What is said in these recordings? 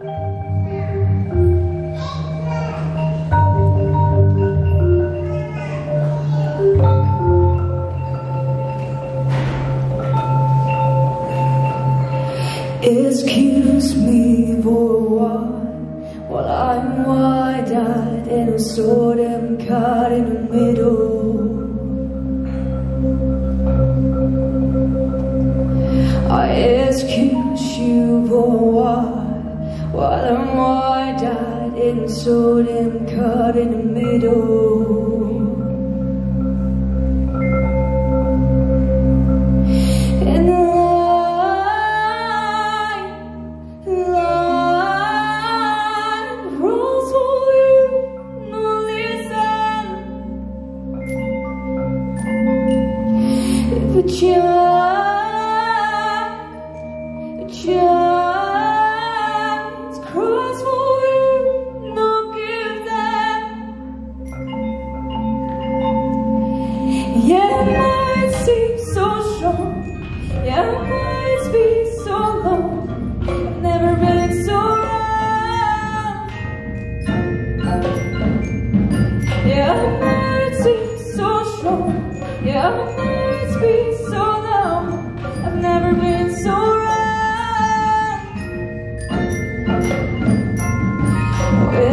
Excuse me for a while I'm wide-eyed and I'm so damn caught in the middle. I excuse you for a while I'm wide-eyed and I'm so damn caught in the middle. Just cross for you, no give that. Yeah, it might seem so strong. Yeah, it might be so long. I've never been so wrong. Yeah, it might seem so strong. Yeah, it might be so long. I've never been so wrong.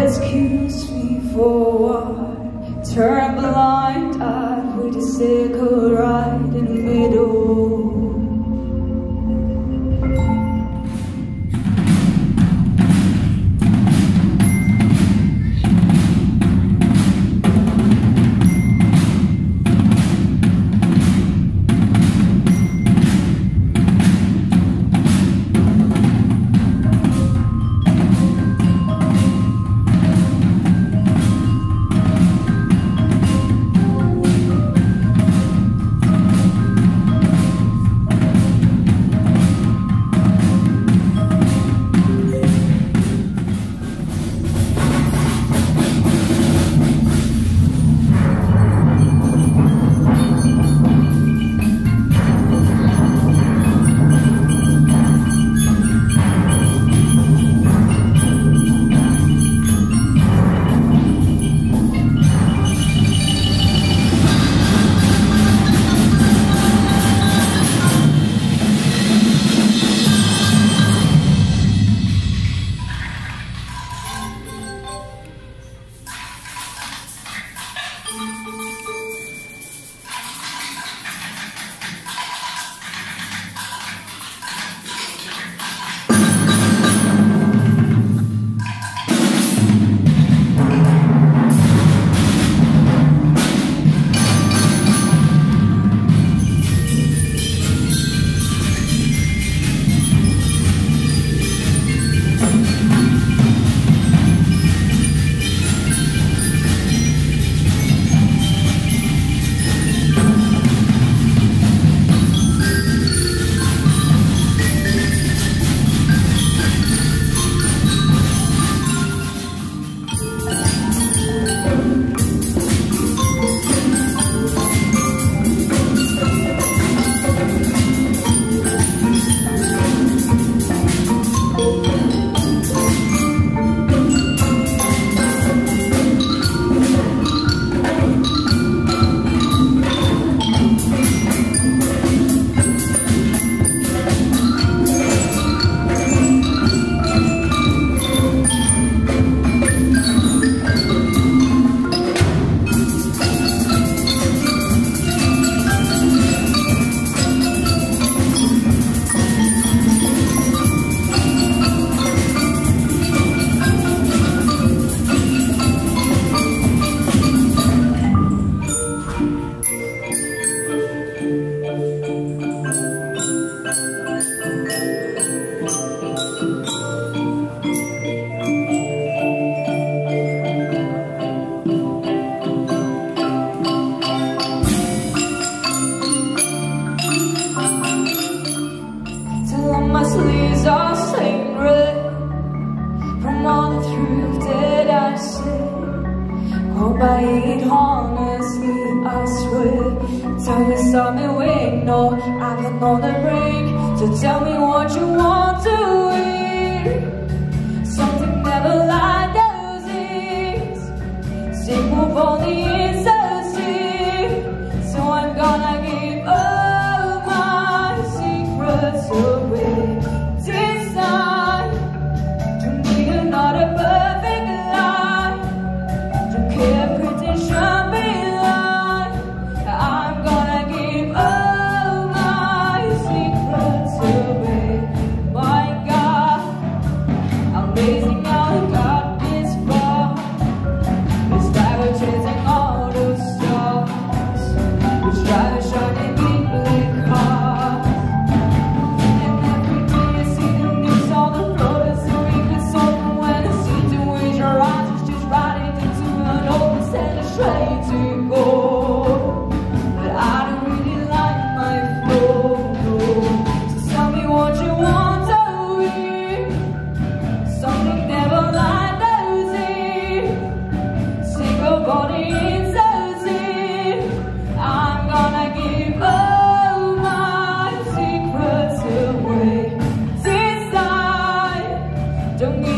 Excuse me for a while. Turn a blind eye, quit a circle right in the middle. Time to stop me waiting, no, I can on the break. So tell me what you want to eat. So never like those things. Simple for the insincere. So I'm gonna give all my secrets away. This night, don't need another perfect lie. Don't care pretension behind. I'm gonna give all my secrets away. My God, I'm raising don't